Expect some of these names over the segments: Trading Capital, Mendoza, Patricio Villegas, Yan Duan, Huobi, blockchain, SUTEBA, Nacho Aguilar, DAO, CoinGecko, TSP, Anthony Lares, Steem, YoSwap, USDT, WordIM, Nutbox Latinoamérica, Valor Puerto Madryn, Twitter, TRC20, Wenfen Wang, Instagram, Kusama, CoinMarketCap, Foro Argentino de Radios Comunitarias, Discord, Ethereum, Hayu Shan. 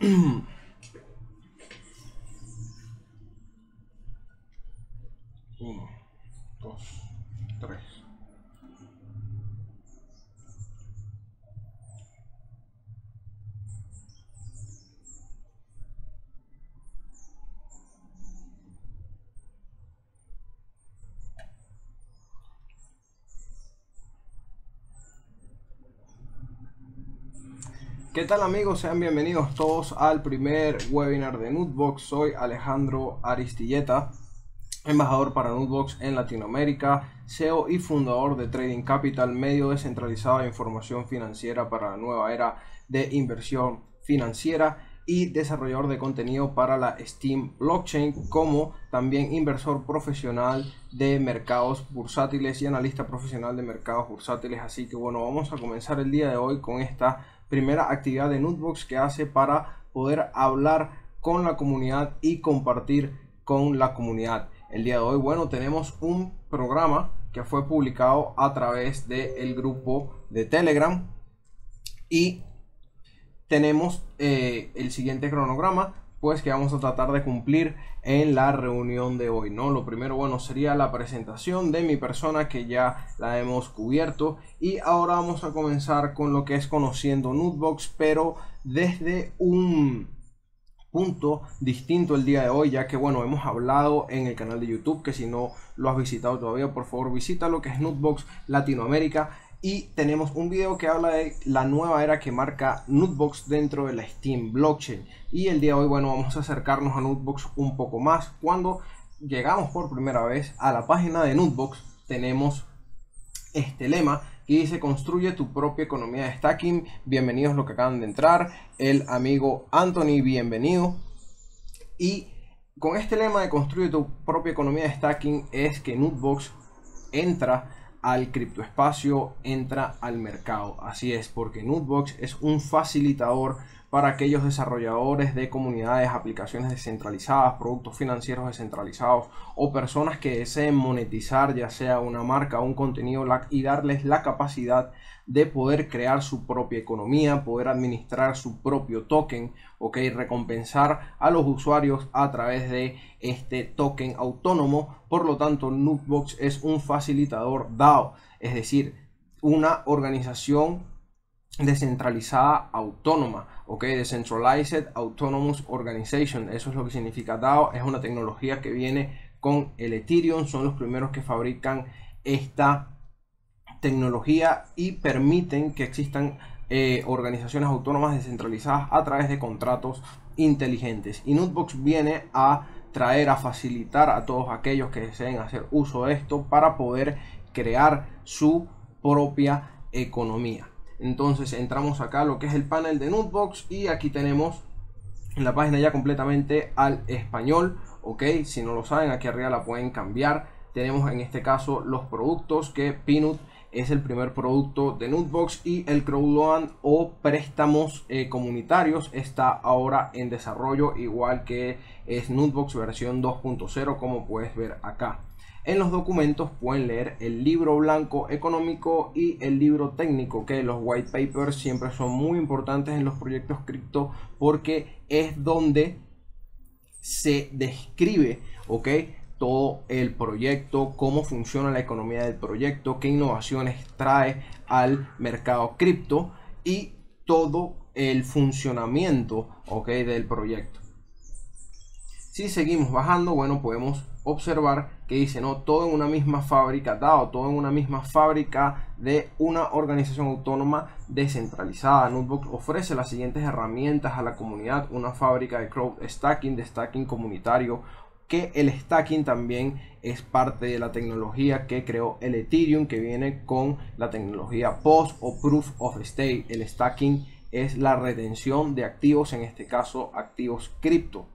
Uno, dos, tres. ¿Qué tal amigos? Sean bienvenidos todos al primer webinar de Nutbox. Soy Alejandro Aristilleta, embajador para Nutbox en Latinoamérica, CEO y fundador de Trading Capital, medio descentralizado de información financiera para la nueva era de inversión financiera, y desarrollador de contenido para la Steem blockchain, como también inversor profesional de mercados bursátiles y analista profesional de mercados bursátiles. Así que bueno, vamos a comenzar el día de hoy con esta primera actividad de Nutbox que hace para poder hablar con la comunidad y compartir con la comunidad. El día de hoy, bueno, tenemos un programa que fue publicado a través del grupo de Telegram y tenemos el siguiente cronograma, pues, que vamos a tratar de cumplir en la reunión de hoy, ¿no? Lo primero, bueno, sería la presentación de mi persona, que ya la hemos cubierto, y ahora vamos a comenzar con lo que es conociendo Nutbox, pero desde un punto distinto el día de hoy, ya que bueno, hemos hablado en el canal de YouTube, que si no lo has visitado todavía, por favor visítalo, que es Nutbox Latinoamérica, y tenemos un video que habla de la nueva era que marca Nutbox dentro de la Steem blockchain. Y el día de hoy, bueno, vamos a acercarnos a Nutbox un poco más. Cuando llegamos por primera vez a la página de Nutbox, tenemos este lema que dice: construye tu propia economía de stacking. Bienvenidos los que acaban de entrar, el amigo Anthony, bienvenido. Y con este lema de construye tu propia economía de stacking es que Nutbox entra al criptoespacio, entra al mercado. Así es, porque Nutbox es un facilitador para aquellos desarrolladores de comunidades, aplicaciones descentralizadas, productos financieros descentralizados, o personas que deseen monetizar ya sea una marca o un contenido, y darles la capacidad de poder crear su propia economía, poder administrar su propio token, ok, recompensar a los usuarios a través de este token autónomo. Por lo tanto, Nutbox es un facilitador DAO, es decir, una organización descentralizada autónoma, ok, Decentralized Autonomous Organization, eso es lo que significa DAO. Es una tecnología que viene con el Ethereum, son los primeros que fabrican esta tecnología y permiten que existan organizaciones autónomas descentralizadas a través de contratos inteligentes. Y Nutbox viene a traer, a facilitar a todos aquellos que deseen hacer uso de esto para poder crear su propia economía. Entonces entramos acá a lo que es el panel de Nutbox y aquí tenemos la página ya completamente al español, ok, si no lo saben, aquí arriba la pueden cambiar. Tenemos en este caso los productos, que PNUT es el primer producto de Nutbox, y el crowdloan o préstamos comunitarios está ahora en desarrollo, igual que es Nutbox versión 2.0, como puedes ver acá. En los documentos pueden leer el libro blanco económico y el libro técnico, que los white papers siempre son muy importantes en los proyectos cripto, porque es donde se describe, ok, todo el proyecto, cómo funciona la economía del proyecto, qué innovaciones trae al mercado cripto y todo el funcionamiento, ok, del proyecto. Si seguimos bajando, bueno, podemos observar que dice, no, todo en una misma fábrica DAO, todo en una misma fábrica de una organización autónoma descentralizada. Nutbox ofrece las siguientes herramientas a la comunidad: una fábrica de crowd stacking, de stacking comunitario, que el stacking también es parte de la tecnología que creó el Ethereum, que viene con la tecnología POS o Proof of Stake. El stacking es la retención de activos, en este caso activos cripto.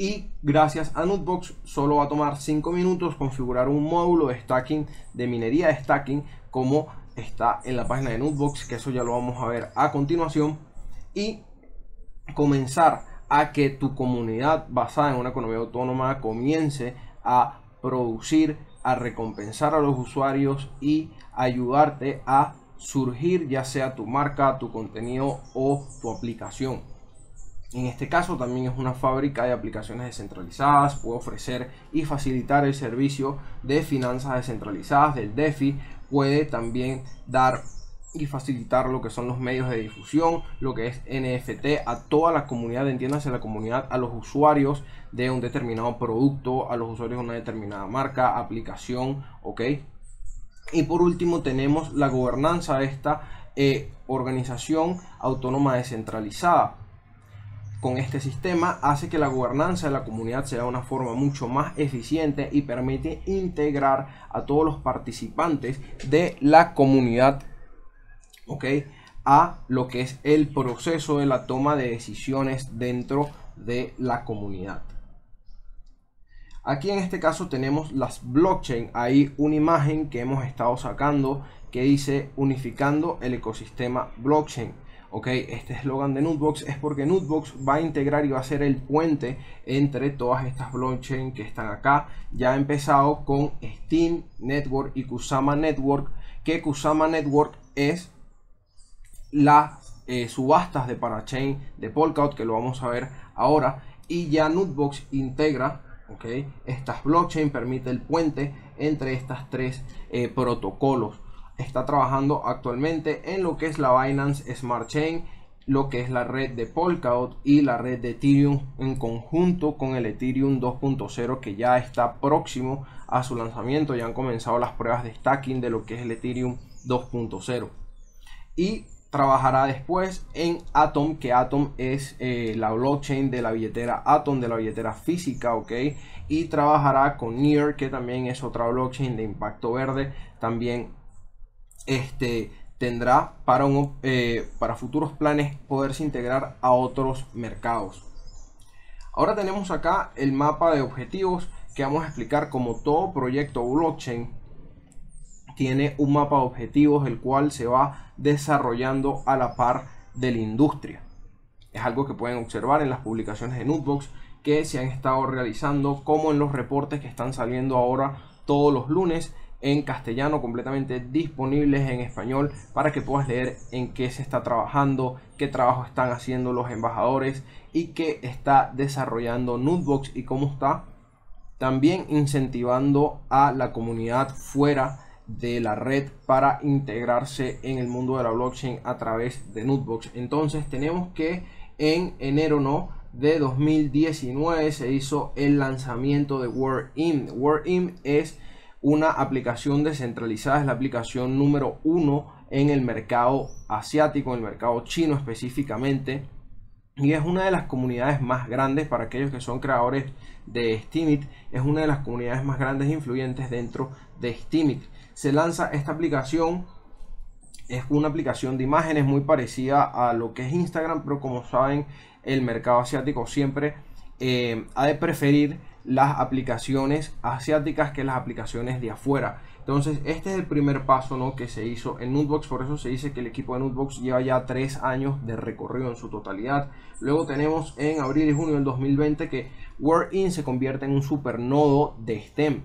Y gracias a Nutbox solo va a tomar 5 minutos configurar un módulo de stacking, de minería de stacking, como está en la página de Nutbox, que eso ya lo vamos a ver a continuación, y comenzar a que tu comunidad basada en una economía autónoma comience a producir, a recompensar a los usuarios y ayudarte a surgir ya sea tu marca, tu contenido o tu aplicación. En este caso también es una fábrica de aplicaciones descentralizadas, puede ofrecer y facilitar el servicio de finanzas descentralizadas del DeFi, puede también dar y facilitar lo que son los medios de difusión, lo que es NFT a toda la comunidad, entiéndase la comunidad, a los usuarios de un determinado producto, a los usuarios de una determinada marca, aplicación, ok. Y por último tenemos la gobernanza de esta organización autónoma descentralizada. Con este sistema hace que la gobernanza de la comunidad sea de una forma mucho más eficiente y permite integrar a todos los participantes de la comunidad, ok, a lo que es el proceso de la toma de decisiones dentro de la comunidad. Aquí en este caso tenemos las blockchain. Hay una imagen que hemos estado sacando que dice unificando el ecosistema blockchain. Ok, este eslogan de Nutbox es porque Nutbox va a integrar y va a ser el puente entre todas estas blockchain que están acá. Ya ha empezado con Steem Network y Kusama Network, que Kusama Network es las subastas de parachain de Polkadot, que lo vamos a ver ahora. Y ya Nutbox integra, ok, estas blockchain, permite el puente entre estas tres protocolos. Está trabajando actualmente en lo que es la Binance Smart Chain, lo que es la red de Polkadot y la red de Ethereum, en conjunto con el Ethereum 2.0, que ya está próximo a su lanzamiento. Ya han comenzado las pruebas de stacking de lo que es el Ethereum 2.0 y trabajará después en Atom, que Atom es la blockchain de la billetera Atom, de la billetera física, ok. Y trabajará con Near, que también es otra blockchain de impacto verde. También tendrá para futuros planes poderse integrar a otros mercados. Ahora tenemos acá el mapa de objetivos que vamos a explicar. Como todo proyecto blockchain tiene un mapa de objetivos, el cual se va desarrollando a la par de la industria. Es algo que pueden observar en las publicaciones de Nutbox que se han estado realizando, como en los reportes que están saliendo ahora todos los lunes, en castellano, completamente disponibles en español para que puedas leer en qué se está trabajando, qué trabajo están haciendo los embajadores y qué está desarrollando Nutbox y cómo está también incentivando a la comunidad fuera de la red para integrarse en el mundo de la blockchain a través de Nutbox. Entonces tenemos que en enero de 2019 se hizo el lanzamiento de WordIM. WordIM es una aplicación descentralizada, es la aplicación número 1 en el mercado asiático, en el mercado chino específicamente, y es una de las comunidades más grandes. Para aquellos que son creadores de Steemit, es una de las comunidades más grandes e influyentes dentro de Steemit. Se lanza esta aplicación, es una aplicación de imágenes muy parecida a lo que es Instagram, pero como saben, el mercado asiático siempre ha de preferir las aplicaciones asiáticas que las aplicaciones de afuera. Entonces este es el primer paso que se hizo en Nutbox. Por eso se dice que el equipo de Nutbox lleva ya 3 años de recorrido en su totalidad. Luego tenemos en abril y junio del 2020 que WordIM se convierte en un supernodo de Steem.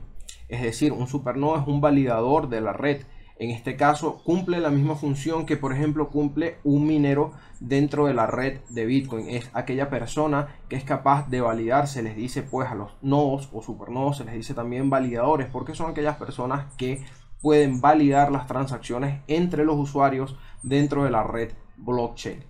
Es decir, un supernodo es un validador de la red. En este caso cumple la misma función que, por ejemplo, cumple un minero dentro de la red de Bitcoin. Es aquella persona que es capaz de validar. Se les dice pues a los nodos o supernodos, se les dice también validadores, porque son aquellas personas que pueden validar las transacciones entre los usuarios dentro de la red blockchain.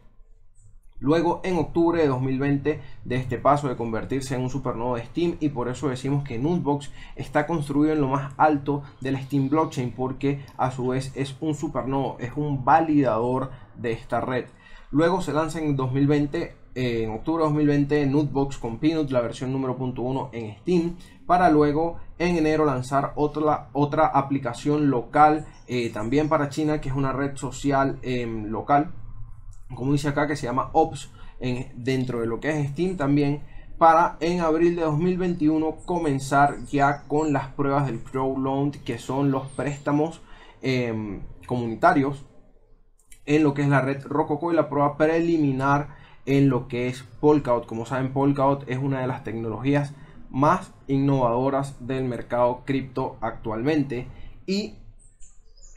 Luego en octubre de 2020 de este paso de convertirse en un supernodo de Steem, y por eso decimos que Nutbox está construido en lo más alto de la Steem blockchain, porque a su vez es un supernodo, es un validador de esta red. Luego se lanza en 2020, en octubre de 2020, Nutbox con PNUT, la versión número 1 en Steem, para luego en enero lanzar otra aplicación local también para China, que es una red social local, como dice acá, que se llama Ops, dentro de lo que es Steem también, para en abril de 2021 comenzar ya con las pruebas del crowdloan, que son los préstamos comunitarios en lo que es la red Rococo, y la prueba preliminar en lo que es Polkadot. Como saben, Polkadot es una de las tecnologías más innovadoras del mercado cripto actualmente, y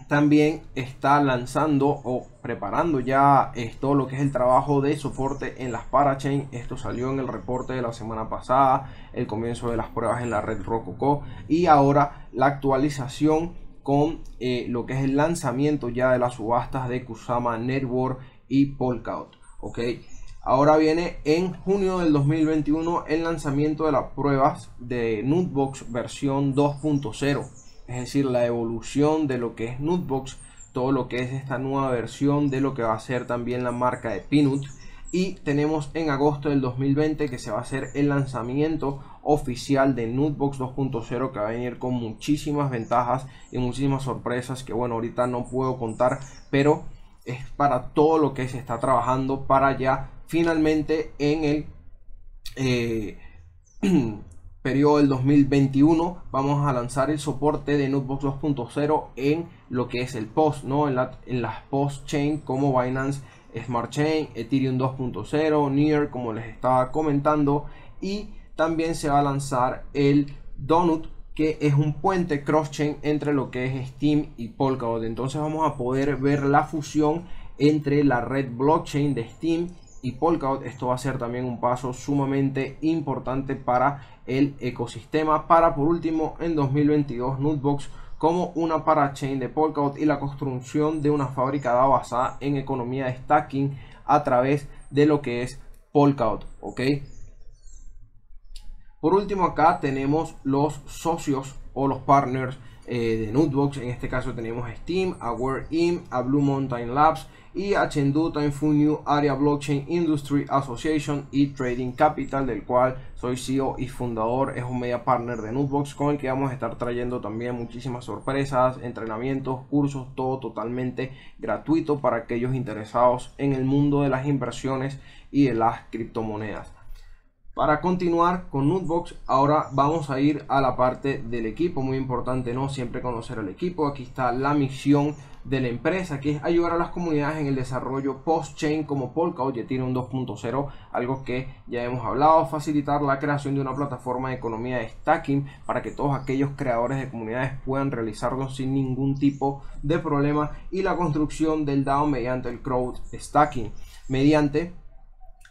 también está lanzando o preparando ya todo lo que es el trabajo de soporte en las parachain. Esto salió en el reporte de la semana pasada, el comienzo de las pruebas en la red Rococo y ahora la actualización con lo que es el lanzamiento ya de las subastas de Kusama Network y Polkadot. Ok, ahora viene en junio del 2021 el lanzamiento de las pruebas de Nutbox versión 2.0, es decir, la evolución de lo que es Nutbox, todo lo que es esta nueva versión de lo que va a ser también la marca de PNUT. Y tenemos en agosto del 2020 que se va a hacer el lanzamiento oficial de Nutbox 2.0, que va a venir con muchísimas ventajas y muchísimas sorpresas que, bueno, ahorita no puedo contar, pero es para todo lo que se está trabajando para ya finalmente en el periodo del 2021 vamos a lanzar el soporte de Nutbox 2.0 en lo que es el post, ¿no? en las post chain como Binance Smart Chain, Ethereum 2.0, Near, como les estaba comentando, y también se va a lanzar el Donut, que es un puente cross chain entre lo que es Steem y Polkadot. Entonces vamos a poder ver la fusión entre la red blockchain de Steem y Polkadot. Esto va a ser también un paso sumamente importante para el ecosistema, para por último en 2022 Nutbox como una parachain de Polkadot y la construcción de una fábrica DAO basada en economía de stacking a través de lo que es Polkadot. Ok, por último acá tenemos los socios o los partners de Nutbox. En este caso tenemos a Steem, a WordIM, a Blue Mountain Labs y a Hndu, New Area Blockchain Industry Association y Trading Capital, del cual soy CEO y fundador. Es un media partner de Nutbox con el que vamos a estar trayendo también muchísimas sorpresas, entrenamientos, cursos, todo totalmente gratuito para aquellos interesados en el mundo de las inversiones y de las criptomonedas. Para continuar con Nutbox, ahora vamos a ir a la parte del equipo. Muy importante, ¿no? Siempre conocer al equipo. Aquí está la misión de la empresa, que es ayudar a las comunidades en el desarrollo post-chain como Polkadot y Ethereum 2.0, algo que ya hemos hablado, facilitar la creación de una plataforma de economía de stacking para que todos aquellos creadores de comunidades puedan realizarlo sin ningún tipo de problema, y la construcción del DAO mediante el crowd stacking, mediante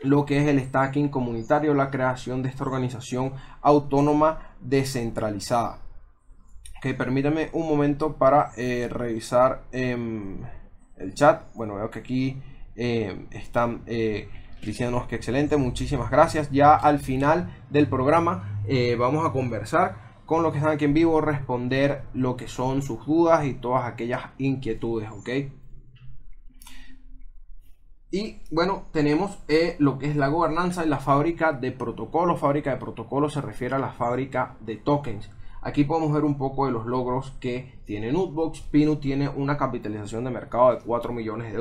lo que es el stacking comunitario, la creación de esta organización autónoma descentralizada. Ok, permítame un momento para revisar el chat. Bueno, veo que aquí están diciéndonos que excelente, muchísimas gracias. Ya al final del programa vamos a conversar con los que están aquí en vivo, responder lo que son sus dudas y todas aquellas inquietudes, ok. Y bueno, tenemos lo que es la gobernanza y la fábrica de protocolos. Fábrica de protocolos se refiere a la fábrica de tokens. Aquí podemos ver un poco de los logros que tiene Nutbox. PNUT tiene una capitalización de mercado de $4 millones,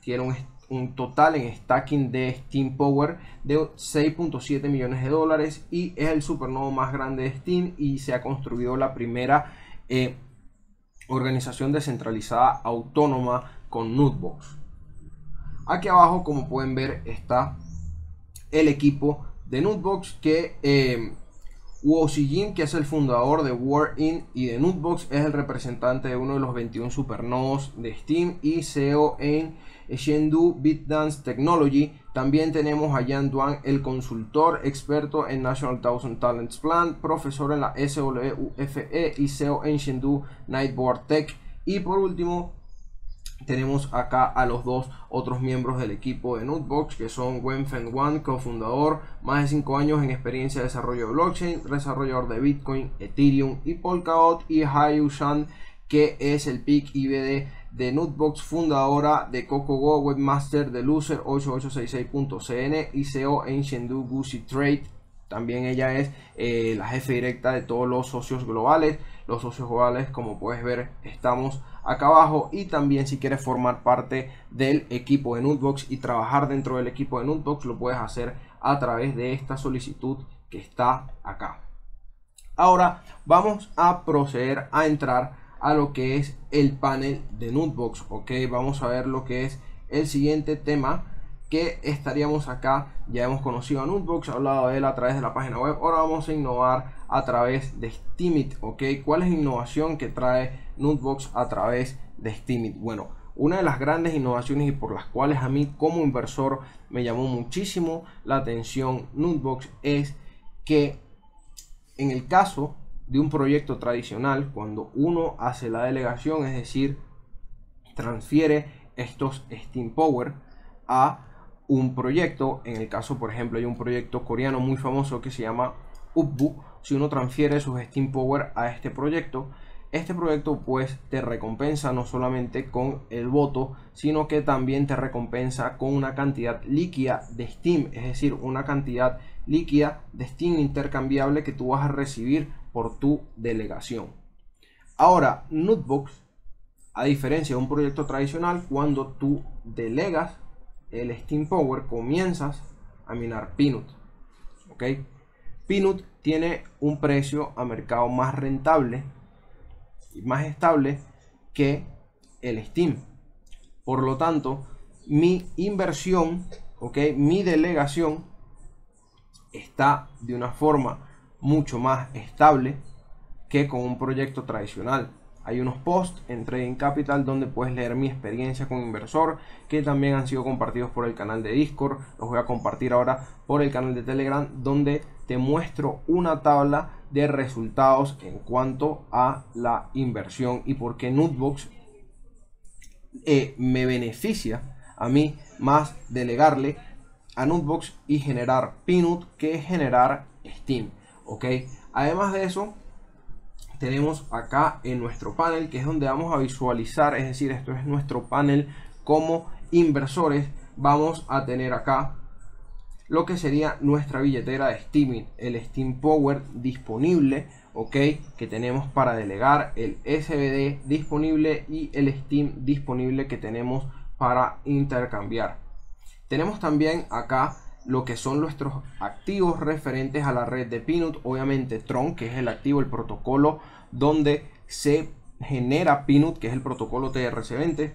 tiene un total en stacking de Steam Power de $6.7 millones y es el supernodo más grande de Steam, y se ha construido la primera organización descentralizada autónoma con Nutbox. Aquí abajo, como pueden ver, está el equipo de Nutbox, que Wojin, que es el fundador de WordIM y de Nutbox, es el representante de uno de los 21 supernodos de Steam y CEO en Hndu BitDance Technology. También tenemos a Yan Duan, el consultor experto en National Thousand Talents Plan, profesor en la SWUFE y CEO en Hndu Nightboard Tech. Y por último tenemos acá a los dos otros miembros del equipo de Nutbox, que son Wenfen Wang, cofundador, más de 5 años en experiencia de desarrollo de blockchain, desarrollador de Bitcoin, Ethereum y Polkadot, y Hayu Shan, que es el PIC IBD de Nutbox, fundadora de CocoGo, webmaster de Lucer 8866.cn y CEO en Hndu Gucci Trade. También ella es la jefe directa de todos los socios globales. Los socios globales, como puedes ver, estamos acá abajo. Y también, si quieres formar parte del equipo de Nutbox y trabajar dentro del equipo de Nutbox, lo puedes hacer a través de esta solicitud que está acá. Ahora vamos a proceder a entrar a lo que es el panel de Nutbox. Ok, vamos a ver lo que es el siguiente tema que estaríamos acá. Ya hemos conocido a Nutbox, hablado de él a través de la página web. Ahora vamos a innovar a través de Steemit. Ok, ¿cuál es la innovación que trae Nutbox a través de Steemit. Bueno, una de las grandes innovaciones y por las cuales a mí como inversor me llamó muchísimo la atención Nutbox es que en el caso de un proyecto tradicional, cuando uno hace la delegación, es decir, transfiere estos Steam Power a un proyecto, en el caso por ejemplo hay un proyecto coreano muy famoso que se llama Upbu, si uno transfiere sus Steam Power a este proyecto pues te recompensa no solamente con el voto, sino que también te recompensa con una cantidad líquida de Steam, es decir, una cantidad líquida de Steam intercambiable que tú vas a recibir por tu delegación. Ahora, Nutbox, a diferencia de un proyecto tradicional, cuando tú delegas el Steam Power comienzas a minar PNUT, ¿ok? PNUT tiene un precio a mercado más rentable y más estable que el Steam. Por lo tanto, mi inversión, ¿ok? Mi delegación está de una forma mucho más estable que con un proyecto tradicional. Hay unos posts en Trading Capital donde puedes leer mi experiencia con inversor, que también han sido compartidos por el canal de Discord. Los voy a compartir ahora por el canal de Telegram, donde te muestro una tabla de resultados en cuanto a la inversión y por qué Nutbox me beneficia a mí más delegarle a Nutbox y generar PNUT que generar Steem, ¿ok? Además de eso, tenemos acá en nuestro panel, que es donde vamos a visualizar, es decir, esto es nuestro panel como inversores, vamos a tener acá lo que sería nuestra billetera de Steemit, el Steam Power disponible, ok, que tenemos para delegar, el SBD disponible y el Steam disponible que tenemos para intercambiar. Tenemos también acá lo que son nuestros activos referentes a la red de PNUT, obviamente Tron, que es el activo, el protocolo donde se genera PNUT, que es el protocolo TRC20.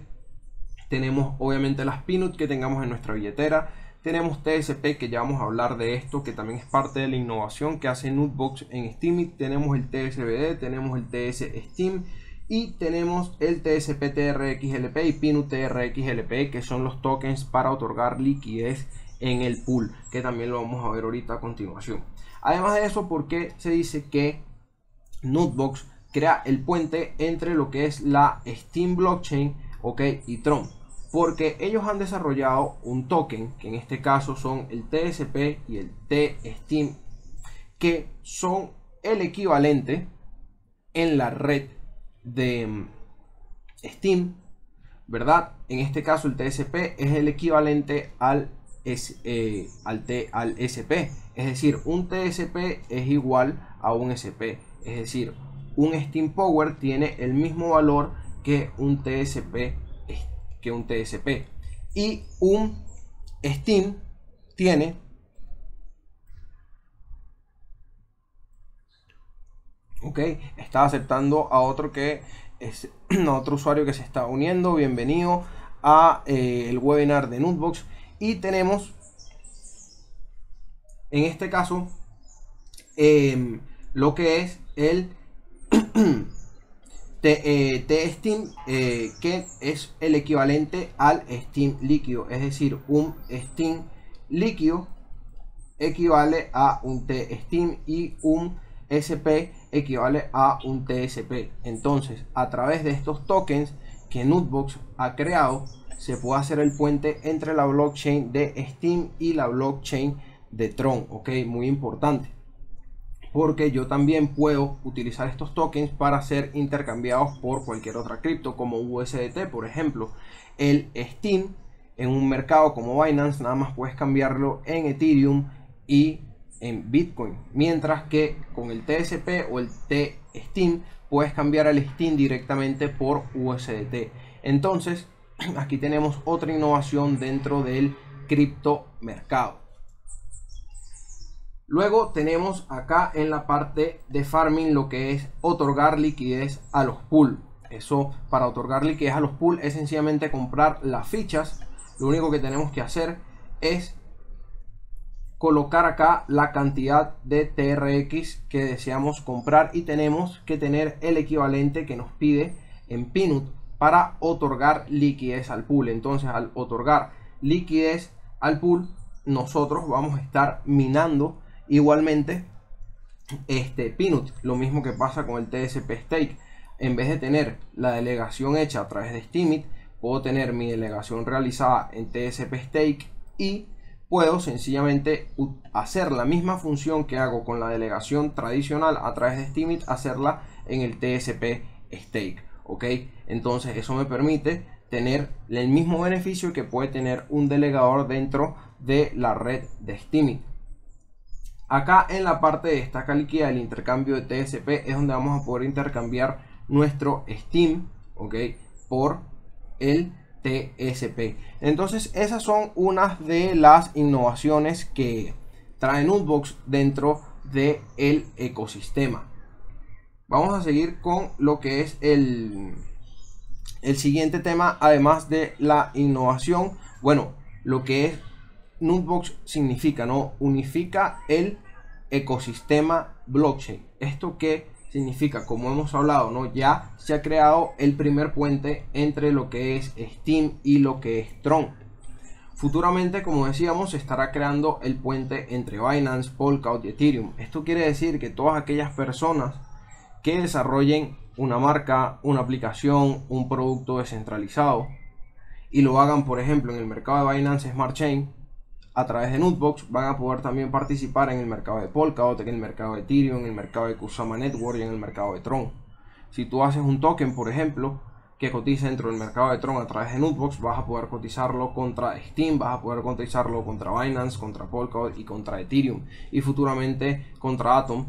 Tenemos obviamente las PNUT que tengamos en nuestra billetera. Tenemos TSP, que ya vamos a hablar de esto, que también es parte de la innovación que hace Nutbox en Steemit. Tenemos el TSBD, tenemos el TSTEAM y tenemos el TSP TRXLP y PNUT TRXLP, que son los tokens para otorgar liquidez en el pool, que también lo vamos a ver ahorita a continuación. Además de eso, porque se dice que Nutbox crea el puente entre lo que es la Steam Blockchain, ok, y Tron, porque ellos han desarrollado un token, que en este caso son el TSP y el TSTEAM, que son el equivalente en la red de Steam, ¿verdad? En este caso el TSP es el equivalente al SP, es decir, un TSP es igual a un SP, es decir, un Steam Power tiene el mismo valor que un TSP, y un Steam tiene está aceptando a otro que es a otro usuario que se está uniendo. Bienvenido a el webinar de Nutbox. Y tenemos, en este caso, lo que es el TSTEAM, que es el equivalente al Steam líquido. Es decir, un Steam líquido equivale a un TSTEAM y un SP equivale a un TSP. Entonces, a través de estos tokens que Nutbox ha creado, se puede hacer el puente entre la blockchain de Steam y la blockchain de Tron, ok, muy importante, porque yo también puedo utilizar estos tokens para ser intercambiados por cualquier otra cripto, como USDT, por ejemplo. El Steam en un mercado como Binance nada más puedes cambiarlo en Ethereum y en Bitcoin, mientras que con el TSP o el TSTEAM puedes cambiar el Steam directamente por USDT. Entonces, aquí tenemos otra innovación dentro del criptomercado. Luego tenemos acá en la parte de farming lo que es otorgar liquidez a los pools. Eso, para otorgar liquidez a los pools, es sencillamente comprar las fichas. Lo único que tenemos que hacer es colocar acá la cantidad de TRX que deseamos comprar y tenemos que tener el equivalente que nos pide en PNUT para otorgar liquidez al pool. Entonces, al otorgar liquidez al pool, nosotros vamos a estar minando igualmente este PNUT. Lo mismo que pasa con el TSP Stake. En vez de tener la delegación hecha a través de Steemit, puedo tener mi delegación realizada en TSP Stake y puedo sencillamente hacer la misma función que hago con la delegación tradicional a través de Steemit, hacerla en el TSP Stake. ¿Ok? Entonces eso me permite tener el mismo beneficio que puede tener un delegador dentro de la red de Steemit. Acá en la parte de estaca líquida del intercambio de TSP es donde vamos a poder intercambiar nuestro Steem, ¿ok?, por el TSP. Entonces esas son unas de las innovaciones que trae Nutbox dentro del ecosistema. Vamos a seguir con lo que es el siguiente tema, además de la innovación. Bueno, lo que es Nutbox significa, ¿no? Unifica el ecosistema blockchain. Esto que significa, como hemos hablado, ¿no? Ya se ha creado el primer puente entre lo que es Steem y lo que es Tron. Futuramente, como decíamos, se estará creando el puente entre Binance, Polkadot y Ethereum. Esto quiere decir que todas aquellas personas que desarrollen una marca, una aplicación, un producto descentralizado y lo hagan, por ejemplo, en el mercado de Binance Smart Chain, a través de Nutbox van a poder también participar en el mercado de Polkadot, en el mercado de Ethereum, en el mercado de Kusama Network y en el mercado de Tron. Si tú haces un token, por ejemplo, que cotiza dentro del mercado de Tron a través de Nutbox, vas a poder cotizarlo contra Steem, vas a poder cotizarlo contra Binance, contra Polkadot y contra Ethereum, y futuramente contra Atom,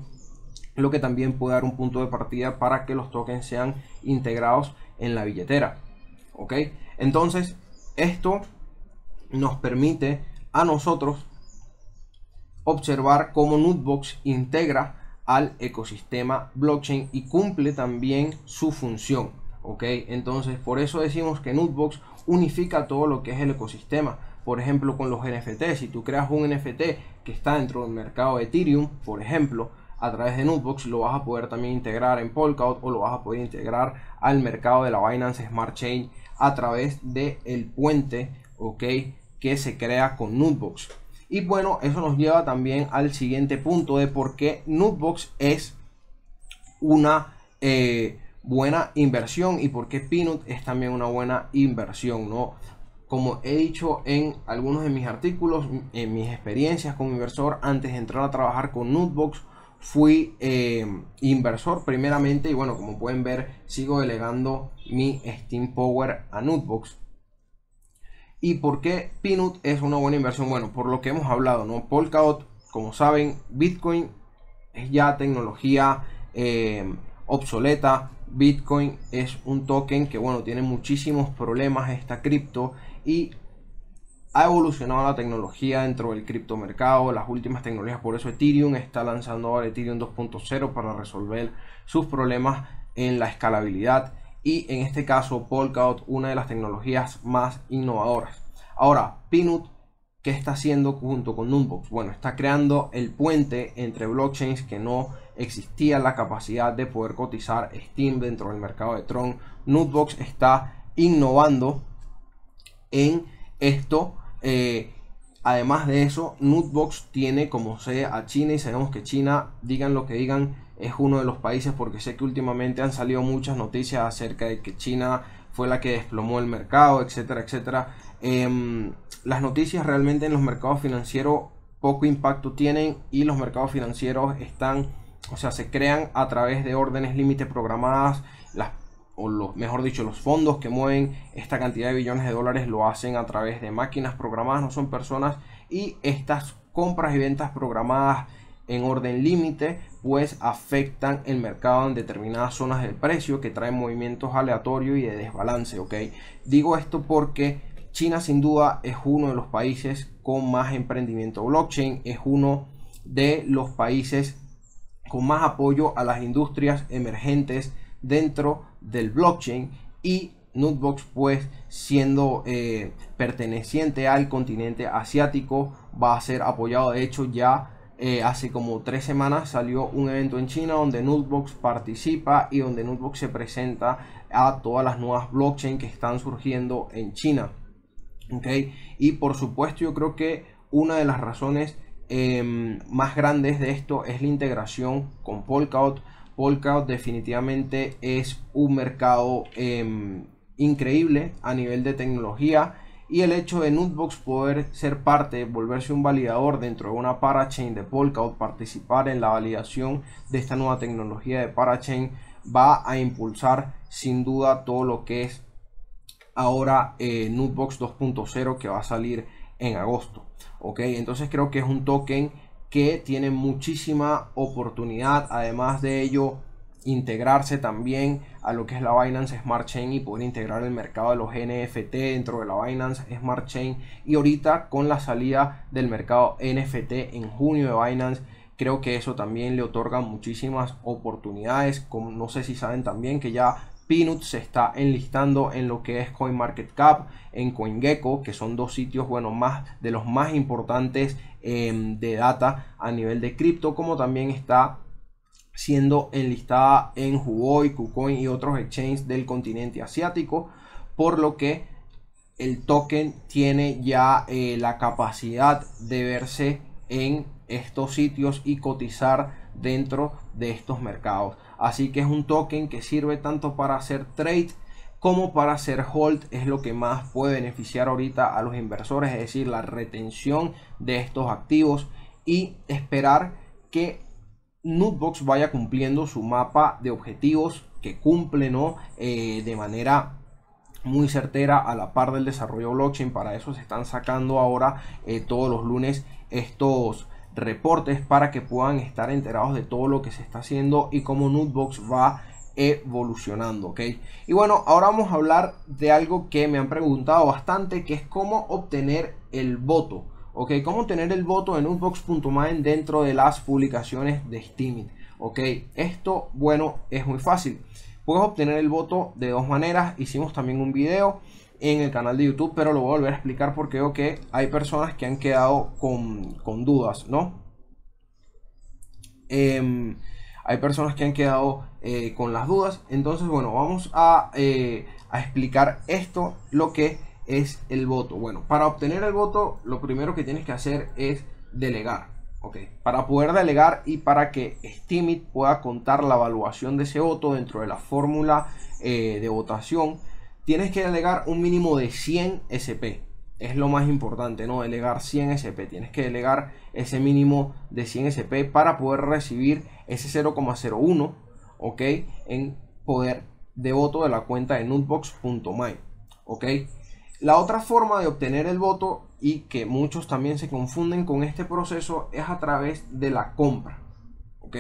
lo que también puede dar un punto de partida para que los tokens sean integrados en la billetera. ¿Ok? Entonces, esto nos permite a nosotros observar cómo Nutbox integra al ecosistema blockchain y cumple también su función, ¿ok? Entonces por eso decimos que Nutbox unifica todo lo que es el ecosistema. Por ejemplo, con los NFT, si tú creas un NFT que está dentro del mercado de Ethereum, por ejemplo, a través de Nutbox lo vas a poder también integrar en Polkadot o lo vas a poder integrar al mercado de la Binance Smart Chain a través del puente, ¿ok?, que se crea con Nutbox. Y bueno, eso nos lleva también al siguiente punto de por qué Nutbox es una buena inversión y por qué PNUT es también una buena inversión, ¿no? Como he dicho en algunos de mis artículos, en mis experiencias como inversor, antes de entrar a trabajar con Nutbox, fui inversor primeramente y bueno, como pueden ver, sigo delegando mi Steam Power a Nutbox. ¿Y por qué PNUT es una buena inversión? Bueno, por lo que hemos hablado, ¿no? Polkadot, como saben, Bitcoin es ya tecnología obsoleta. Bitcoin es un token que, bueno, tiene muchísimos problemas esta cripto y ha evolucionado la tecnología dentro del criptomercado, las últimas tecnologías. Por eso Ethereum está lanzando ahora Ethereum 2.0 para resolver sus problemas en la escalabilidad. Y en este caso Polkadot, una de las tecnologías más innovadoras. Ahora, PNUT, ¿qué está haciendo junto con Nutbox? Bueno, está creando el puente entre blockchains que no existía la capacidad de poder cotizar Steem dentro del mercado de Tron. Nutbox está innovando en esto. Además de eso, Nutbox tiene como sede a China y sabemos que China, digan lo que digan, es uno de los países, porque sé que últimamente han salido muchas noticias acerca de que China fue la que desplomó el mercado, etcétera, etcétera. Las noticias realmente en los mercados financieros poco impacto tienen y los mercados financieros están, o sea, se crean a través de órdenes límite programadas, los fondos que mueven esta cantidad de billones de dólares lo hacen a través de máquinas programadas, no son personas, y estas compras y ventas programadas en orden límite pues afectan el mercado en determinadas zonas del precio que traen movimientos aleatorios y de desbalance, ¿ok? Digo esto porque China sin duda es uno de los países con más emprendimiento blockchain, es uno de los países con más apoyo a las industrias emergentes dentro del blockchain y Nutbox, pues siendo perteneciente al continente asiático, va a ser apoyado. De hecho ya hace como 3 semanas salió un evento en China donde Nutbox participa y donde Nutbox se presenta a todas las nuevas blockchain que están surgiendo en China. ¿Okay? Y por supuesto yo creo que una de las razones más grandes de esto es la integración con Polkadot. Polkadot definitivamente es un mercado increíble a nivel de tecnología, y el hecho de Nutbox poder ser parte, volverse un validador dentro de una parachain de Polkadot, participar en la validación de esta nueva tecnología de parachain, va a impulsar sin duda todo lo que es ahora Nutbox 2.0, que va a salir en agosto. Ok, entonces creo que es un token que tiene muchísima oportunidad, además de ello integrarse también a lo que es la Binance Smart Chain y poder integrar el mercado de los NFT dentro de la Binance Smart Chain. Y ahorita con la salida del mercado NFT en junio de Binance, creo que eso también le otorga muchísimas oportunidades. Como no sé si saben también que ya PNUT se está enlistando en lo que es CoinMarketCap, en CoinGecko, que son dos sitios, bueno, más de los más importantes de data a nivel de cripto, como también está siendo enlistada en Huobi, KuCoin y otros exchanges del continente asiático, por lo que el token tiene ya la capacidad de verse en estos sitios y cotizar dentro de estos mercados. Así que es un token que sirve tanto para hacer trade como para hacer hold. Es lo que más puede beneficiar ahorita a los inversores, es decir, la retención de estos activos y esperar que Nutbox vaya cumpliendo su mapa de objetivos, que cumple, ¿no? De manera muy certera, a la par del desarrollo blockchain. Para eso se están sacando ahora todos los lunes estos reportes, para que puedan estar enterados de todo lo que se está haciendo y cómo Nutbox va evolucionando, ¿ok? Y bueno, ahora vamos a hablar de algo que me han preguntado bastante, que es cómo obtener el voto, ¿ok? Cómo obtener el voto de Nutbox.mine dentro de las publicaciones de Steemit, ¿ok? Esto, bueno, es muy fácil. Puedes obtener el voto de dos maneras. Hicimos también un video en el canal de YouTube, pero lo voy a volver a explicar porque veo que hay personas que han quedado con dudas, ¿no? Hay personas que han quedado con las dudas. Entonces, bueno, vamos a explicar esto, lo que es el voto. Bueno, para obtener el voto, lo primero que tienes que hacer es delegar, ¿ok? Para poder delegar y para que Steemit pueda contar la evaluación de ese voto dentro de la fórmula de votación, tienes que delegar un mínimo de 100 SP. Es lo más importante, ¿no? Delegar 100 SP. Tienes que delegar ese mínimo de 100 SP para poder recibir ese 0,01, ¿ok? En poder de voto de la cuenta de Nutbox.mine, ¿ok? La otra forma de obtener el voto, y que muchos también se confunden con este proceso, es a través de la compra, ¿ok?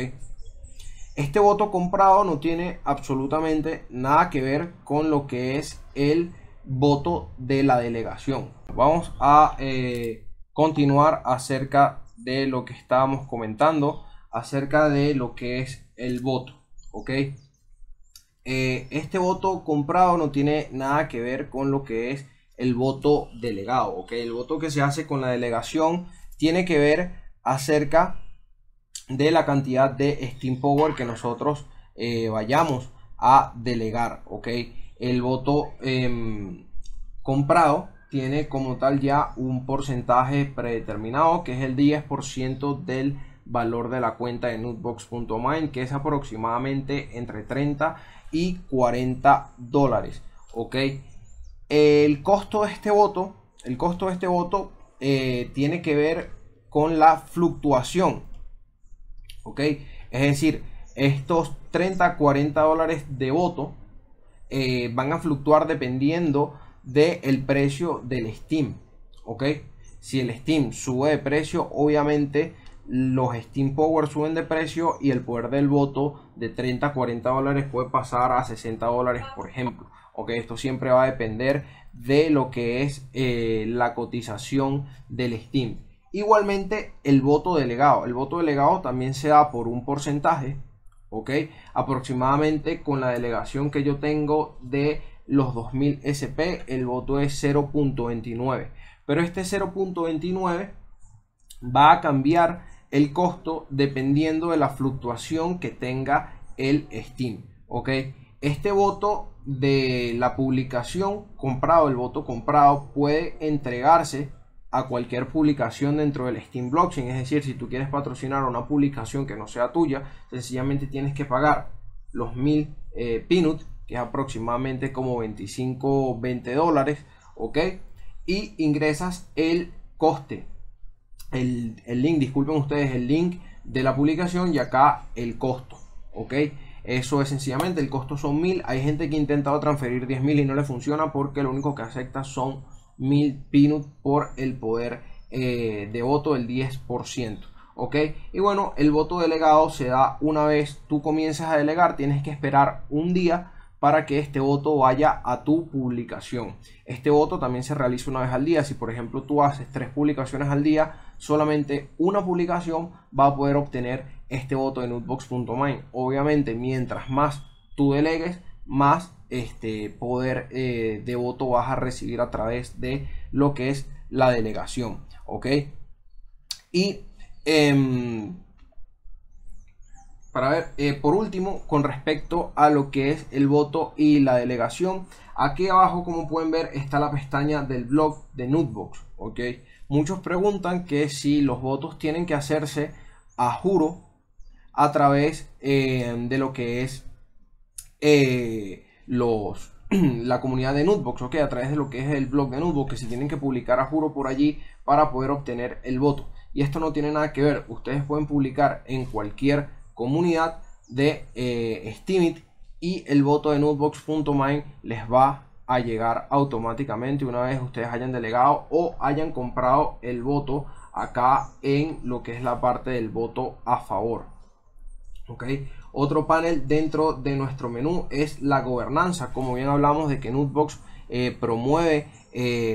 Este voto comprado no tiene absolutamente nada que ver con lo que es el voto de la delegación. Vamos a continuar acerca de lo que estábamos comentando, acerca de lo que es el voto, ¿ok? Este voto comprado no tiene nada que ver con lo que es el voto delegado, ¿ok? El voto que se hace con la delegación tiene que ver acerca de la cantidad de Steam Power que nosotros vayamos a delegar, ok. El voto comprado tiene como tal ya un porcentaje predeterminado, que es el 10% del valor de la cuenta de Nutbox.mine, que es aproximadamente entre 30 y 40 dólares, ok. El costo de este voto, tiene que ver con la fluctuación, ¿ok? Es decir, estos 30-40 dólares de voto van a fluctuar dependiendo del precio del Steem, ¿ok? Si el Steem sube de precio, obviamente los Steem Power suben de precio y el poder del voto de 30-40 dólares puede pasar a 60 dólares, por ejemplo, ¿ok? Esto siempre va a depender de lo que es la cotización del Steem. Igualmente el voto delegado. El voto delegado también se da por un porcentaje, ¿ok? Aproximadamente con la delegación que yo tengo de los 2000 SP, el voto es 0.29. Pero este 0.29 va a cambiar el costo dependiendo de la fluctuación que tenga el Steem, ¿ok? Este voto de la publicación comprado, el voto comprado, puede entregarse a cualquier publicación dentro del Steem blockchain. Es decir, si tú quieres patrocinar una publicación que no sea tuya, sencillamente tienes que pagar los 1000 PNUT, que es aproximadamente como 25 o 20 dólares, ok, y ingresas el coste, el link, disculpen ustedes, el link de la publicación y acá el costo, ok. Eso es sencillamente, el costo son 1000. Hay gente que ha intentado transferir 10.000 y no le funciona porque lo único que acepta son 1000 PNUT por el poder de voto del 10%, ok. Y bueno, el voto delegado se da una vez tú comienzas a delegar. Tienes que esperar un día para que este voto vaya a tu publicación. Este voto también se realiza una vez al día. Si por ejemplo tú haces 3 publicaciones al día, solamente una publicación va a poder obtener este voto de nutbox.mine. Obviamente mientras más tú delegues, más este poder de voto vas a recibir a través de lo que es la delegación, ok. Y para ver, por último, con respecto a lo que es el voto y la delegación, aquí abajo, como pueden ver, está la pestaña del blog de Nutbox, ok. Muchos preguntan que si los votos tienen que hacerse a juro a través de lo que es la comunidad de Nutbox, ok, a través de lo que es el blog de Nutbox, que se tienen que publicar a juro por allí para poder obtener el voto. Y esto no tiene nada que ver. Ustedes pueden publicar en cualquier comunidad de Steemit y el voto de nutbox.mine les va a llegar automáticamente una vez ustedes hayan delegado o hayan comprado el voto acá en lo que es la parte del voto a favor, ok. Otro panel dentro de nuestro menú es la gobernanza. Como bien hablamos de que Nutbox promueve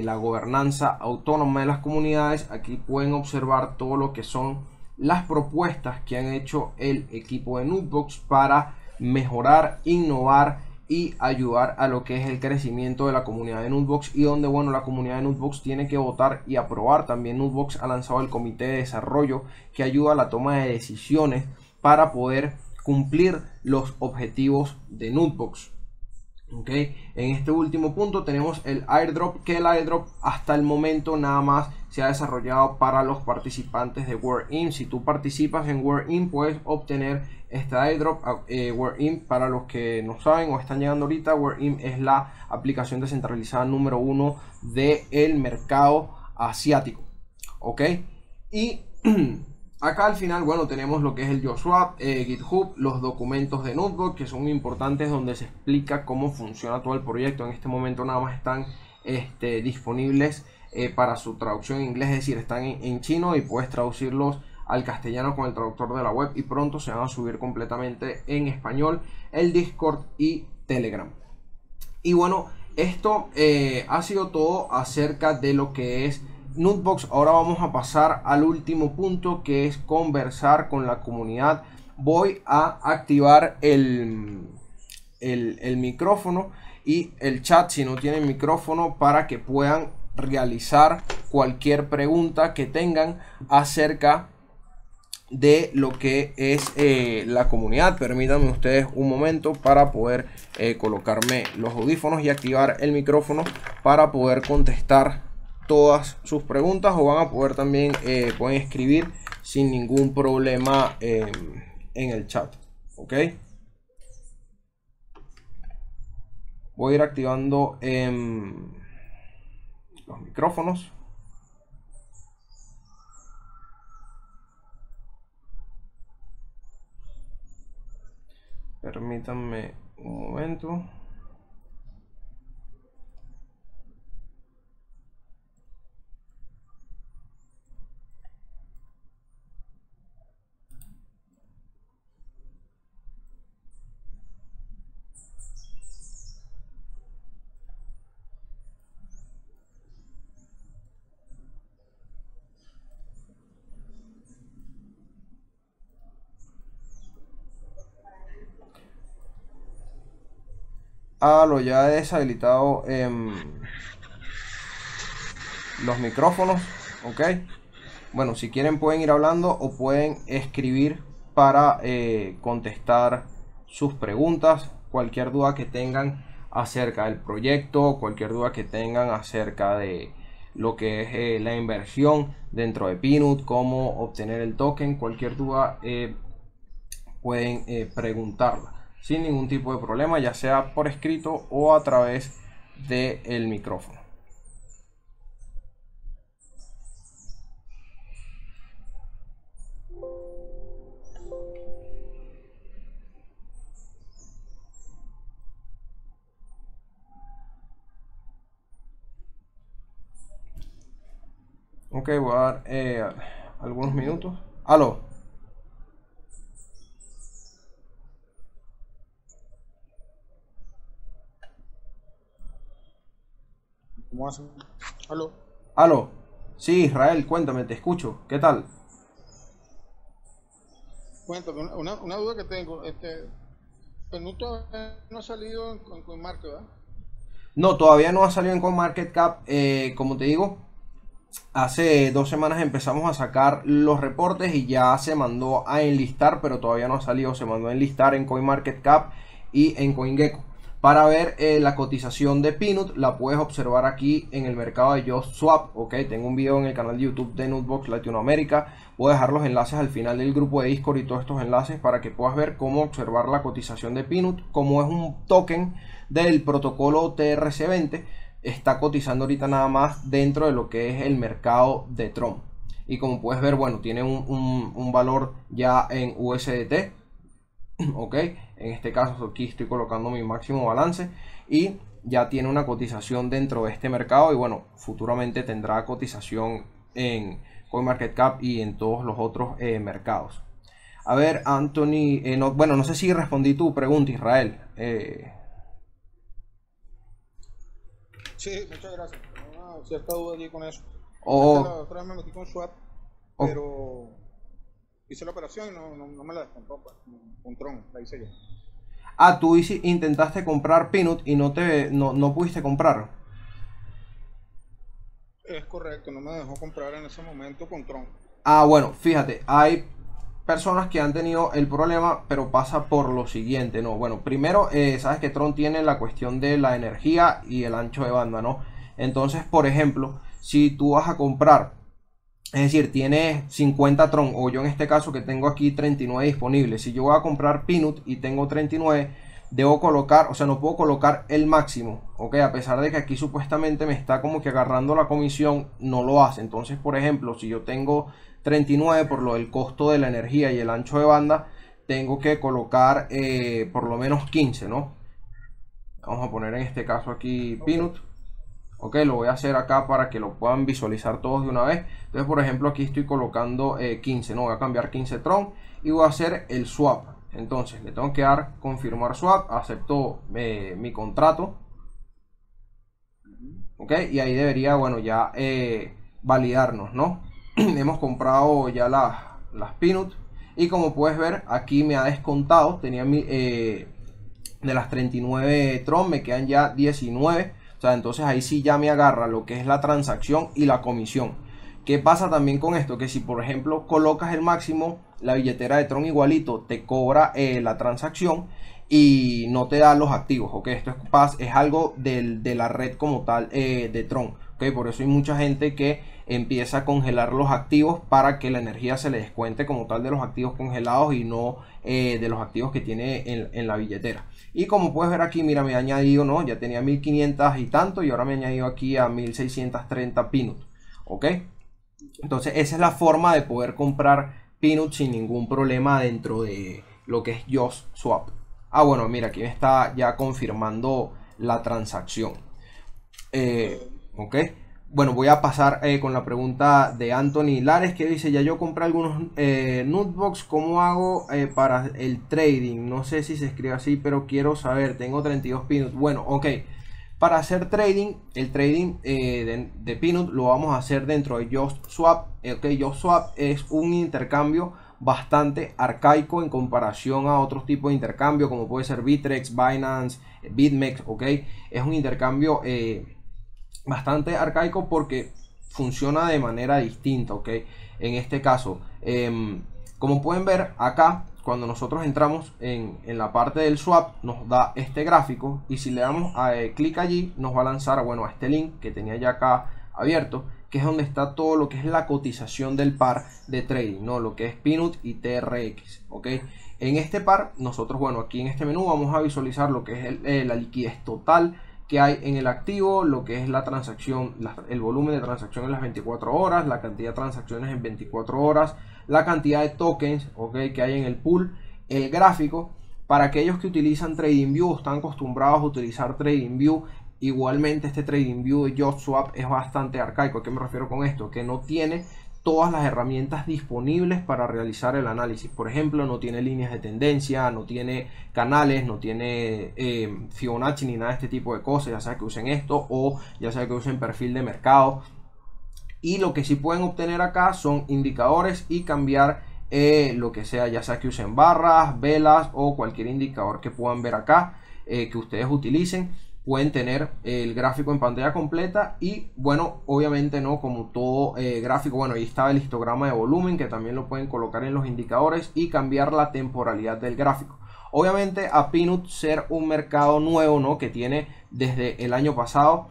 la gobernanza autónoma de las comunidades, aquí pueden observar todo lo que son las propuestas que han hecho el equipo de Nutbox para mejorar, innovar y ayudar a lo que es el crecimiento de la comunidad de Nutbox, y donde bueno, la comunidad de Nutbox tiene que votar y aprobar. También Nutbox ha lanzado el comité de desarrollo que ayuda a la toma de decisiones para poder cumplir los objetivos de Nutbox, ok. En este último punto tenemos el airdrop, que el airdrop hasta el momento nada más se ha desarrollado para los participantes de WordIM. Si tú participas en WordIM puedes obtener este airdrop. WordIM, para los que no saben o están llegando ahorita, WordIM es la aplicación descentralizada número 1 del mercado asiático, ok. Y acá al final, bueno, tenemos lo que es el YoSwap, GitHub, los documentos de Nutbox que son importantes, donde se explica cómo funciona todo el proyecto. En este momento nada más están disponibles para su traducción en inglés, es decir, están en chino y puedes traducirlos al castellano con el traductor de la web, y pronto se van a subir completamente en español, el Discord y Telegram. Y bueno, esto ha sido todo acerca de lo que es Nutbox. Ahora vamos a pasar al último punto, que es conversar con la comunidad. Voy a activar el micrófono y el chat si no tienen micrófono, para que puedan realizar cualquier pregunta que tengan acerca de lo que es la comunidad. Permítanme ustedes un momento para poder colocarme los audífonos y activar el micrófono para poder contestar todas sus preguntas, o van a poder también pueden escribir sin ningún problema en el chat, ok. Voy a ir activando los micrófonos. Permítanme un momento. Ah, lo ya he deshabilitado los micrófonos, ok. Bueno, si quieren pueden ir hablando o pueden escribir para contestar sus preguntas, cualquier duda que tengan acerca del proyecto, cualquier duda que tengan acerca de lo que es la inversión dentro de PNUT, cómo obtener el token, cualquier duda pueden preguntarla sin ningún tipo de problema, ya sea por escrito o a través del micrófono. Ok, voy a dar algunos minutos. Aló. ¿Cómo hacen? Aló. Aló. Sí, Israel, cuéntame, te escucho. ¿Qué tal? Cuéntame, una duda que tengo. PNUT no ha salido en CoinMarket, ¿verdad? No, todavía no ha salido en CoinMarketCap. Como te digo, hace 2 semanas empezamos a sacar los reportes y ya se mandó a enlistar, pero todavía no ha salido. Se mandó a enlistar en CoinMarketCap y en CoinGecko. Para ver la cotización de PNUT la puedes observar aquí en el mercado de JustSwap. Ok, tengo un video en el canal de YouTube de Nutbox Latinoamérica. Voy a dejar los enlaces al final del grupo de Discord y todos estos enlaces para que puedas ver cómo observar la cotización de PNUT. Como es un token del protocolo TRC20, está cotizando ahorita nada más dentro de lo que es el mercado de Tron. Y como puedes ver, bueno, tiene un valor ya en USDT. Ok, en este caso aquí estoy colocando mi máximo balance y ya tiene una cotización dentro de este mercado. Y bueno, futuramente tendrá cotización en CoinMarketCap y en todos los otros mercados. A ver, Anthony, bueno, no sé si respondí tu pregunta, Israel. Sí, muchas gracias. Una cierta duda allí con eso. La otra vez me metí con Swap, pero hice la operación y no me la descontó, pues, con Tron, la hice yo. Ah, tú intentaste comprar PNUT y no pudiste comprar. Es correcto, no me dejó comprar en ese momento con Tron. Ah, bueno, fíjate, hay personas que han tenido el problema, pero pasa por lo siguiente, ¿no? Bueno, primero, sabes que Tron tiene la cuestión de la energía y el ancho de banda, ¿no? Entonces, por ejemplo, si tú vas a comprar, es decir, tienes 50 Tron, o yo en este caso que tengo aquí 39 disponibles, si yo voy a comprar PNUT y tengo 39, debo colocar, o sea, no puedo colocar el máximo, ok, a pesar de que aquí supuestamente me está como que agarrando la comisión, no lo hace. Entonces, por ejemplo, si yo tengo 39 por lo del costo de la energía y el ancho de banda, tengo que colocar por lo menos 15, ¿no? Vamos a poner en este caso aquí PNUT. Ok, lo voy a hacer acá para que lo puedan visualizar todos de una vez. Entonces, por ejemplo, aquí estoy colocando 15, ¿no? Voy a cambiar 15 Tron y voy a hacer el swap. Entonces, le tengo que dar confirmar swap, acepto mi contrato. Ok, y ahí debería, bueno, ya validarnos, ¿no? Hemos comprado ya las PNUT. Y como puedes ver, aquí me ha descontado. Tenía de las 39 Tron, me quedan ya 19. O sea, entonces ahí sí ya me agarra lo que es la transacción y la comisión. ¿Qué pasa también con esto? Que si por ejemplo colocas el máximo, la billetera de Tron igualito te cobra la transacción y no te da los activos. Ok, esto es algo de la red como tal de Tron. Ok, por eso hay mucha gente que empieza a congelar los activos para que la energía se le descuente como tal de los activos congelados y no de los activos que tiene en la billetera. Y como puedes ver aquí, mira, me ha añadido, ¿no? Ya tenía 1500 y tanto y ahora me ha añadido aquí a 1630 PNUT. ¿Ok? Entonces esa es la forma de poder comprar PNUT sin ningún problema dentro de lo que es JustSwap. Ah, bueno, mira, aquí me está ya confirmando la transacción. Ok. Bueno, voy a pasar con la pregunta de Anthony Lares, que dice: ya yo compré algunos Nutbox, ¿cómo hago para el trading? No sé si se escribe así, pero quiero saber, tengo 32 PNUT. Bueno, ok, para hacer trading, el trading de PNUT lo vamos a hacer dentro de JustSwap. Ok, JustSwap es un intercambio bastante arcaico en comparación a otros tipos de intercambio, como puede ser Bitrex, Binance, BitMEX. Ok, es un intercambio bastante arcaico porque funciona de manera distinta, ¿ok? En este caso, como pueden ver acá, cuando nosotros entramos en la parte del swap, nos da este gráfico, y si le damos clic allí, nos va a lanzar, bueno, a este link que tenía ya acá abierto, que es donde está todo lo que es la cotización del par de trading, ¿no? Lo que es PNUT y TRX, ¿ok? En este par, nosotros, bueno, aquí en este menú vamos a visualizar lo que es la liquidez total que hay en el activo, lo que es la transacción, el volumen de transacción en las 24 horas, la cantidad de transacciones en 24 horas, la cantidad de tokens, okay, que hay en el pool, el gráfico. Para aquellos que utilizan TradingView, están acostumbrados a utilizar TradingView, igualmente este TradingView de JustSwap es bastante arcaico. ¿A qué me refiero con esto? Que no tiene todas las herramientas disponibles para realizar el análisis. Por ejemplo, no tiene líneas de tendencia, no tiene canales, no tiene Fibonacci ni nada de este tipo de cosas, ya sea que usen esto o ya sea que usen perfil de mercado. Y lo que sí pueden obtener acá son indicadores y cambiar lo que sea, ya sea que usen barras, velas o cualquier indicador que puedan ver acá que ustedes utilicen. Pueden tener el gráfico en pantalla completa y, bueno, obviamente no como todo gráfico. Bueno, ahí estaba el histograma de volumen, que también lo pueden colocar en los indicadores y cambiar la temporalidad del gráfico. Obviamente a PNUT ser un mercado nuevo, ¿no? Que tiene desde el año pasado.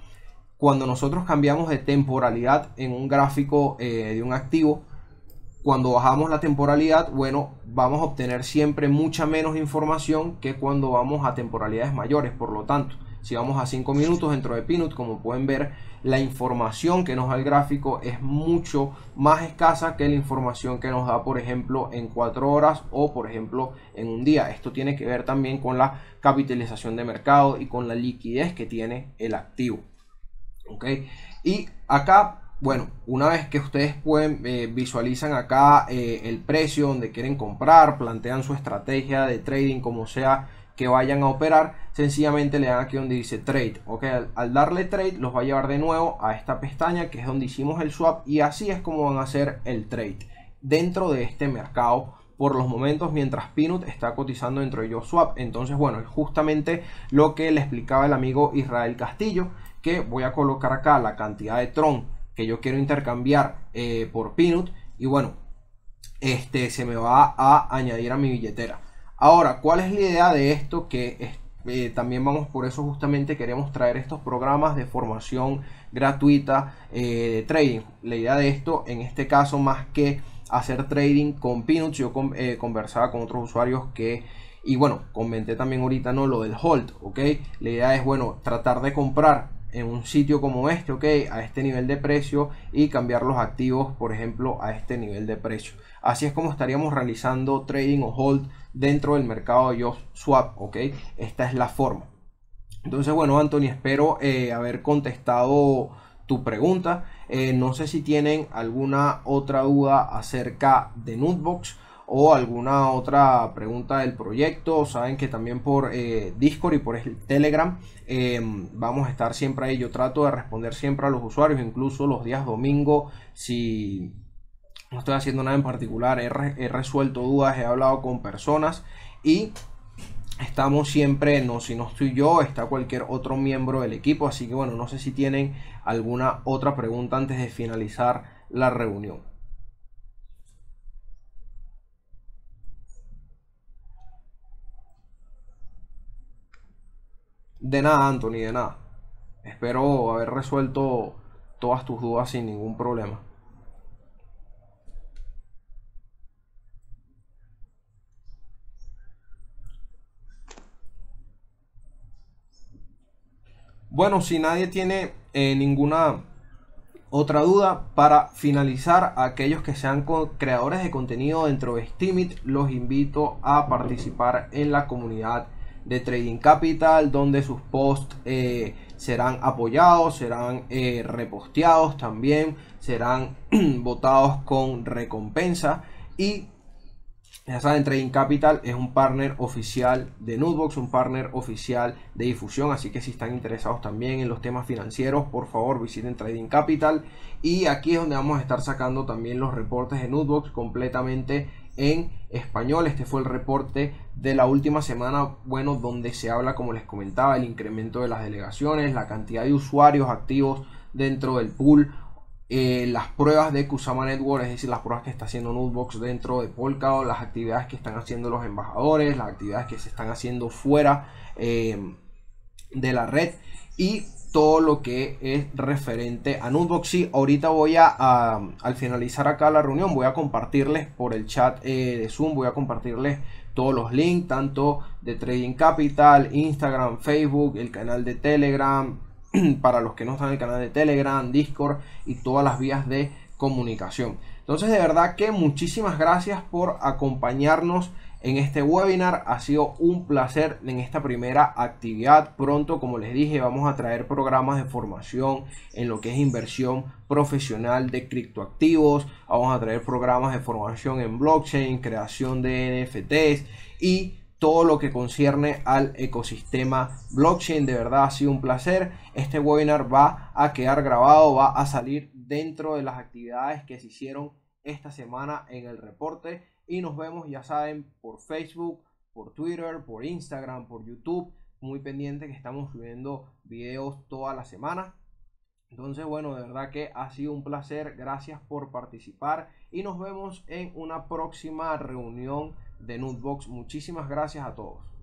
Cuando nosotros cambiamos de temporalidad en un gráfico de un activo, cuando bajamos la temporalidad, bueno, vamos a obtener siempre mucha menos información que cuando vamos a temporalidades mayores. Por lo tanto, si vamos a 5 minutos dentro de PNUT, como pueden ver, la información que nos da el gráfico es mucho más escasa que la información que nos da, por ejemplo, en 4 horas o, por ejemplo, en un día. Esto tiene que ver también con la capitalización de mercado y con la liquidez que tiene el activo, ¿ok? Y acá, bueno, una vez que ustedes pueden visualizan acá el precio donde quieren comprar, plantean su estrategia de trading, como sea que vayan a operar, sencillamente le dan aquí donde dice trade, ok. Al darle trade los va a llevar de nuevo a esta pestaña que es donde hicimos el swap, y así es como van a hacer el trade dentro de este mercado por los momentos, mientras PNUT está cotizando dentro de YoSwap. Entonces, bueno, es justamente lo que le explicaba el amigo Israel Castillo, que voy a colocar acá la cantidad de Tron que yo quiero intercambiar por PNUT, y bueno, se me va a añadir a mi billetera. Ahora, ¿cuál es la idea de esto? Que también vamos por eso, justamente queremos traer estos programas de formación gratuita de trading. La idea de esto, en este caso, más que hacer trading con PNUT, yo conversaba con otros usuarios que, y bueno, comenté también ahorita, ¿no? Lo del hold, ¿ok? La idea es, bueno, tratar de comprar en un sitio como este, ok, a este nivel de precio, y cambiar los activos, por ejemplo, a este nivel de precio. Así es como estaríamos realizando trading o hold dentro del mercado de YoSwap, ok. Esta es la forma. Entonces, bueno, Anthony, espero haber contestado tu pregunta. No sé si tienen alguna otra duda acerca de Nutbox o alguna otra pregunta del proyecto. Saben que también por Discord y por el Telegram vamos a estar siempre ahí. Yo trato de responder siempre a los usuarios, incluso los días domingo, si no estoy haciendo nada en particular, he resuelto dudas, he hablado con personas, y estamos siempre, no, si no estoy yo, está cualquier otro miembro del equipo. Así que, bueno, no sé si tienen alguna otra pregunta antes de finalizar la reunión. De nada, Anthony, de nada. Espero haber resuelto todas tus dudas sin ningún problema. Bueno, si nadie tiene ninguna otra duda, para finalizar, a aquellos que sean creadores de contenido dentro de Steemit, los invito a participar en la comunidad de Trading Capital, donde sus posts serán apoyados, serán reposteados también, serán votados con recompensa. Y ya saben, Trading Capital es un partner oficial de Nutbox, un partner oficial de difusión. Así que si están interesados también en los temas financieros, por favor visiten Trading Capital. Y aquí es donde vamos a estar sacando también los reportes de Nutbox completamente en español. Este fue el reporte de la última semana, bueno, donde se habla, como les comentaba, el incremento de las delegaciones, la cantidad de usuarios activos dentro del pool, las pruebas de Kusama Network, es decir, las pruebas que está haciendo Nutbox dentro de Polkadot, las actividades que están haciendo los embajadores, las actividades que se están haciendo fuera de la red y todo lo que es referente a Nutbox. Sí, ahorita voy a al finalizar acá la reunión, voy a compartirles por el chat de Zoom, voy a compartirles todos los links, tanto de Trading Capital, Instagram, Facebook, el canal de Telegram, para los que no están en el canal de Telegram, Discord y todas las vías de comunicación. Entonces, de verdad que muchísimas gracias por acompañarnos en este webinar. Ha sido un placer en esta primera actividad. Pronto, como les dije, vamos a traer programas de formación en lo que es inversión profesional de criptoactivos. Vamos a traer programas de formación en blockchain, creación de NFTs y todo lo que concierne al ecosistema blockchain. De verdad ha sido un placer. Este webinar va a quedar grabado, va a salir dentro de las actividades que se hicieron esta semana en el reporte. Y nos vemos, ya saben, por Facebook, por Twitter, por Instagram, por YouTube. Muy pendiente que estamos subiendo videos toda la semana. Entonces, bueno, de verdad que ha sido un placer. Gracias por participar y nos vemos en una próxima reunión de Nutbox. Muchísimas gracias a todos.